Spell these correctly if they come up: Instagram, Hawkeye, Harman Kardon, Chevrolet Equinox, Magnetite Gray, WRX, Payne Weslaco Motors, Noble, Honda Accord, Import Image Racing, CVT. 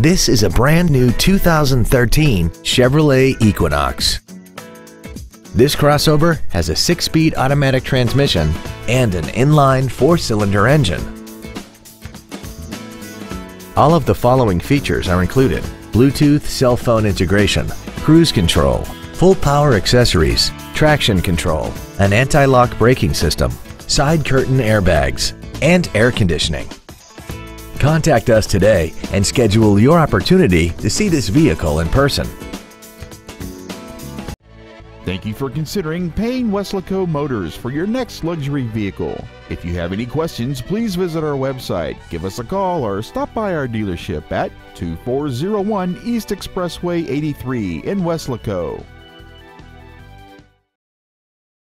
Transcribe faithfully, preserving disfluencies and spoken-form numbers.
This is a brand new two thousand thirteen Chevrolet Equinox. This crossover has a six-speed automatic transmission and an inline four-cylinder engine. All of the following features are included: Bluetooth cell phone integration, cruise control, full power accessories, traction control, an anti-lock braking system, side curtain airbags, and air conditioning. Contact us today and schedule your opportunity to see this vehicle in person. Thank you for considering Payne Weslaco Motors for your next luxury vehicle. If you have any questions, please visit our website, give us a call, or stop by our dealership at two four zero one East Expressway eighty-three in Weslaco.